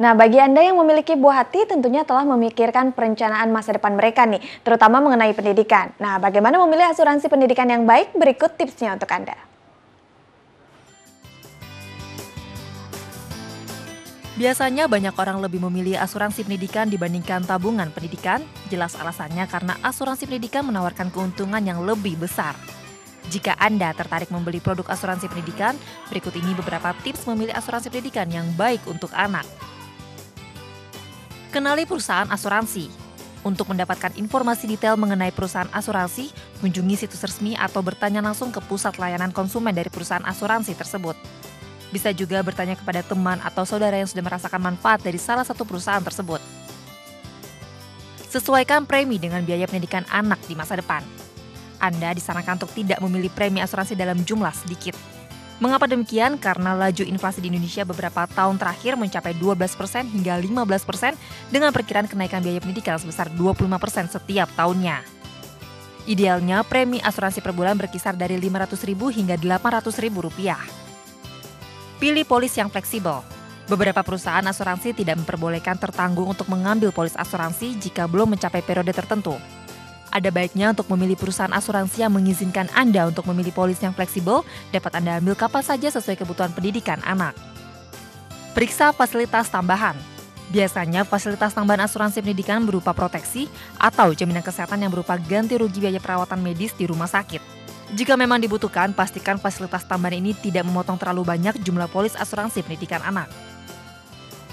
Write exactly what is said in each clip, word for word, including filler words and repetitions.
Nah, bagi Anda yang memiliki buah hati tentunya telah memikirkan perencanaan masa depan mereka nih, terutama mengenai pendidikan. Nah, bagaimana memilih asuransi pendidikan yang baik? Berikut tipsnya untuk Anda. Biasanya banyak orang lebih memilih asuransi pendidikan dibandingkan tabungan pendidikan. Jelas alasannya karena asuransi pendidikan menawarkan keuntungan yang lebih besar. Jika Anda tertarik membeli produk asuransi pendidikan, berikut ini beberapa tips memilih asuransi pendidikan yang baik untuk anak. Kenali perusahaan asuransi. Untuk mendapatkan informasi detail mengenai perusahaan asuransi, kunjungi situs resmi atau bertanya langsung ke pusat layanan konsumen dari perusahaan asuransi tersebut. Bisa juga bertanya kepada teman atau saudara yang sudah merasakan manfaat dari salah satu perusahaan tersebut. Sesuaikan premi dengan biaya pendidikan anak di masa depan. Anda disarankan untuk tidak memilih premi asuransi dalam jumlah sedikit. Mengapa demikian? Karena laju inflasi di Indonesia beberapa tahun terakhir mencapai dua belas persen hingga lima belas persen dengan perkiraan kenaikan biaya pendidikan sebesar dua puluh lima persen setiap tahunnya. Idealnya, premi asuransi per bulan berkisar dari lima ratus ribu rupiah hingga delapan ratus ribu rupiah. Pilih polis yang fleksibel. Beberapa perusahaan asuransi tidak memperbolehkan tertanggung untuk mengambil polis asuransi jika belum mencapai periode tertentu. Ada baiknya untuk memilih perusahaan asuransi yang mengizinkan Anda untuk memilih polis yang fleksibel, dapat Anda ambil kapan saja sesuai kebutuhan pendidikan anak. Periksa fasilitas tambahan. Biasanya fasilitas tambahan asuransi pendidikan berupa proteksi atau jaminan kesehatan yang berupa ganti rugi biaya perawatan medis di rumah sakit. Jika memang dibutuhkan, pastikan fasilitas tambahan ini tidak memotong terlalu banyak jumlah polis asuransi pendidikan anak.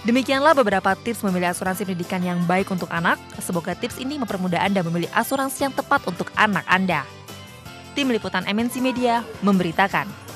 Demikianlah beberapa tips memilih asuransi pendidikan yang baik untuk anak. Semoga tips ini mempermudah Anda memilih asuransi yang tepat untuk anak Anda. Tim Liputan M N C Media memberitakan.